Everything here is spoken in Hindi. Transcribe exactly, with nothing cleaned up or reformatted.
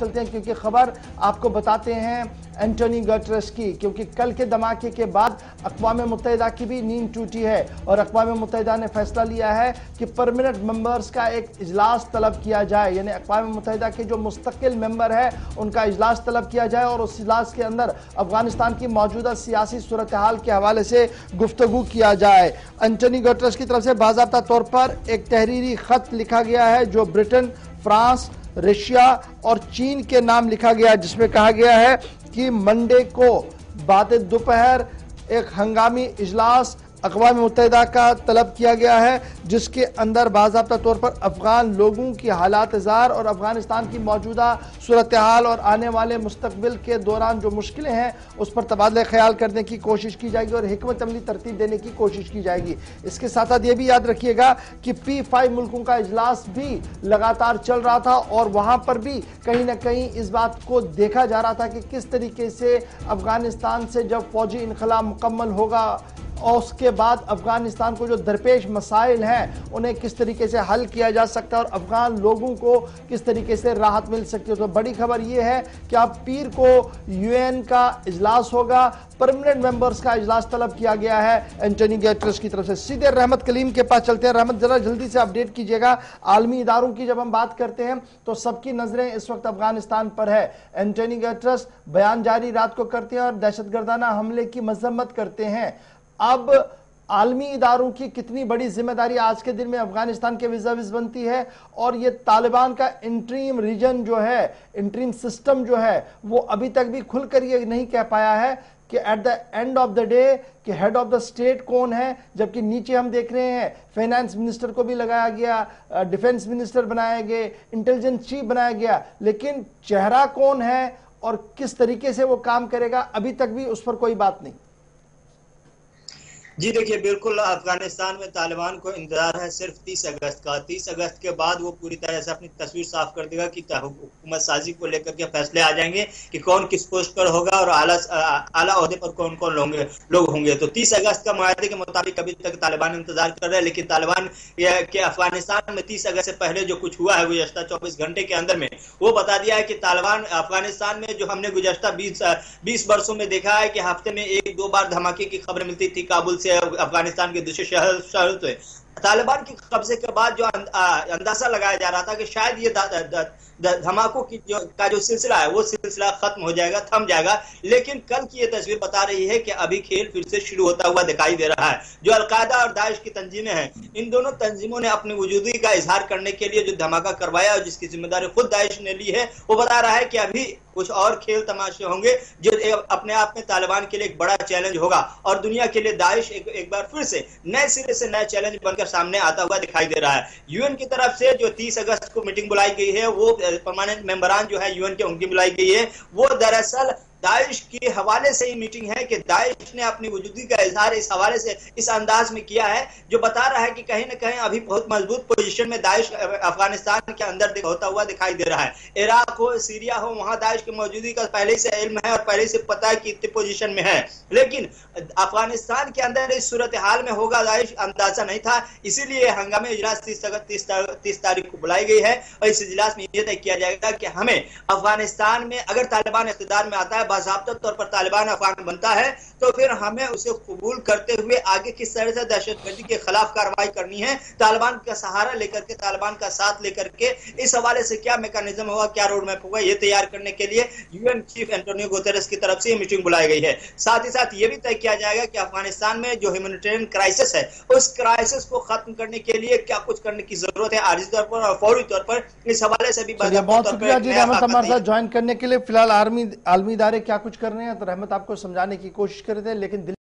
चलते हैं क्योंकि खबर आपको बताते हैं एंटोनी गुटरेस की, क्योंकि कल के धमाके के बाद अक़वाम मुत्तहिदा की भी नींद टूटी है और अक़वाम मुत्तहिदा ने फैसला लिया है कि परमानेंट मेंबर्स का एक इजलास तलब किया जाए, यानी अक़वाम मुत्तहिदा के जो मुस्तकिल मेंबर है उनका इजलास तलब किया जाए और उस इजलास के अंदर अफगानिस्तान की मौजूदा सियासी सूरत हाल के हवाले से गुफ्तगू किया जाए। एंटोनी गुटरेस की तरफ से बाज़ाब्ता तौर पर एक तहरीरी ख़त लिखा गया है जो ब्रिटेन, फ्रांस, रशिया और चीन के नाम लिखा गया, जिसमें कहा गया है कि मंडे को बाद दोपहर एक हंगामी इजलास अक़वाम मुत्तहिदा का तलब किया गया है जिसके अंदर बाज़ाब्ता तौर पर अफ़गान लोगों की हालात इज़हार और अफ़गानिस्तान की मौजूदा सूरत हाल और आने वाले मुस्तकबिल के दौरान जो मुश्किलें हैं उस पर तबादला ख्याल करने की कोशिश की जाएगी और हिकमत अमली तरतीब देने की कोशिश की जाएगी। इसके साथ साथ ये भी याद रखिएगा कि पी फाइव मुल्कों का इजलास भी लगातार चल रहा था और वहाँ पर भी कहीं ना कहीं इस बात को देखा जा रहा था कि किस तरीके से अफ़गानिस्तान से जब फौजी इनखला मुकम्मल होगा और उसके बाद अफ़गानिस्तान को जो दरपेश मसाइल हैं उन्हें किस तरीके से हल किया जा सकता है और अफ़गान लोगों को किस तरीके से राहत मिल सकती है। तो बड़ी खबर ये है कि अब पीर को यूएन का इजलास होगा, परमानेंट मेंबर्स का इजलास तलब किया गया है एंटोनी गुटरेस की तरफ से। सीधे रहमत कलीम के पास चलते हैं। रहमत, ज़रा जल्दी से अपडेट कीजिएगा। आलमी इदारों की जब हम बात करते हैं तो सबकी नज़रें इस वक्त अफ़गानिस्तान पर है। एंटोनी गुटरेस बयान जारी रात को करते हैं और दहशत गर्दाना हमले की मजम्मत करते हैं। अब आलमी इदारों की कितनी बड़ी जिम्मेदारी आज के दिन में अफगानिस्तान के विज़ाविज़ बनती है और ये तालिबान का इंट्रीम रीजन जो है, इंट्रीम सिस्टम जो है वो अभी तक भी खुलकर ये नहीं कह पाया है कि at the end of the day कि हेड ऑफ द स्टेट कौन है, जबकि नीचे हम देख रहे हैं फाइनेंस मिनिस्टर को भी लगाया गया, डिफेंस मिनिस्टर बनाया गया, इंटेलिजेंस चीफ बनाया गया, लेकिन चेहरा कौन है और किस तरीके से वो काम करेगा अभी तक भी उस पर कोई बात नहीं। जी देखिए, बिल्कुल अफगानिस्तान में तालिबान को इंतजार है सिर्फ तीस अगस्त का। तीस अगस्त के बाद वो पूरी तरह से अपनी तस्वीर साफ कर देगा कि हुकूमत साजी को लेकर के फैसले आ जाएंगे कि कौन किस पोस्ट पर होगा और आला आला ओहदे पर कौन कौन होंगे लोग होंगे। तो तीस अगस्त का मुआहदे के मुताबिक अभी तक तालिबान इंतजार कर रहे हैं, लेकिन तालिबान के अफगानिस्तान में तीस अगस्त से पहले जो कुछ हुआ है गुजश्ता चौबीस घंटे के अंदर में वो बता दिया है कि तालिबान अफगानिस्तान में जो हमने गुजश्ता बीस बीस वर्षों में देखा है कि हफ्ते में एक दो बार धमाके की खबरें मिलती थी काबुल अफगानिस्तान के दूसरे शहर शहरों से। तालिबान के कब्जे के बाद जो अंदाजा लगाया जा रहा था कि शायद ये धमाकों की जो का जो सिलसिला है वो सिलसिला खत्म हो जाएगा, थम जाएगा, लेकिन कल की ये तस्वीर बता रही है कि अभी खेल फिर से शुरू होता हुआ दिखाई दे रहा है। जो अलकायदा और दाइश की तंजीमें हैं, इन दोनों तंजीमों ने अपनी वजूदी का इजहार करने के लिए जो धमाका करवाया और जिसकी जिम्मेदारी खुद दाइश ने ली है, वो बता रहा है कि अभी कुछ और खेल तमाशे होंगे जो अपने आप में तालिबान के लिए एक बड़ा चैलेंज होगा और दुनिया के लिए दाइश एक, एक बार फिर से नए सिरे से नया चैलेंज बनकर सामने आता हुआ दिखाई दे रहा है। यूएन की तरफ से जो तीस अगस्त को मीटिंग बुलाई गई है, वो परमानेंट मेंबरान जो है यूएन के उनकी बुलाई गई है, वो दरअसल दाइश के हवाले से ही मीटिंग है कि दाइश ने अपनी वजूदी का इजहार इस हवाले से इस अंदाज में किया है जो बता रहा है कि कहीं ना कहीं अभी बहुत मजबूत पोजीशन में दाइश अफगानिस्तान के अंदर होता हुआ दिखाई दे रहा है। इराक हो, सीरिया हो, वहां दाइश की मौजूदगी का पहले से इल्म है और पहले से पता है कि इतने पोजीशन में है, लेकिन अफगानिस्तान के अंदर इस सूरत हाल में होगा दाइश अंदाजा नहीं था। इसीलिए हंगामे इजलास तीस तारीख को बुलाई गई है और इस इजलास में यह तय किया जाएगा कि हमें अफगानिस्तान में अगर तालिबान इख्तिदार में आता है, बाज़ाब्ता तौर पर तालिबान अफगान बनता है, तो फिर हमें उसे कबूल करते हुए आगे किस तरह से दहशतगर्दी के खिलाफ कार्रवाई करनी है, तालिबान का सहारा लेकर के, तालिबान का साथ लेकर के इस हवाले से क्या मैकेनिज्म होगा, क्या रोड मैप होगा, ये तैयार करने के लिए यूएन चीफ एंटोनियो गुतेरेस की तरफ से ये मीटिंग बुलाई गई है। साथ ही साथ ये भी तय किया जाएगा कि अफगानिस्तान में जो ह्यूमैनिटेरियन क्राइसिस है उस क्राइसिस को खत्म करने के लिए क्या कुछ करने की जरूरत है आर्जी तौर पर और फौरी तौर पर। इस हवाले से भी बहुत शुक्रिया जी रहमत हमारे साथ ज्वाइन करने के लिए। फिलहाल आर्मी आलमी क्या कुछ कर रहे हैं तो रहमत आपको समझाने की कोशिश कर रहे थे, लेकिन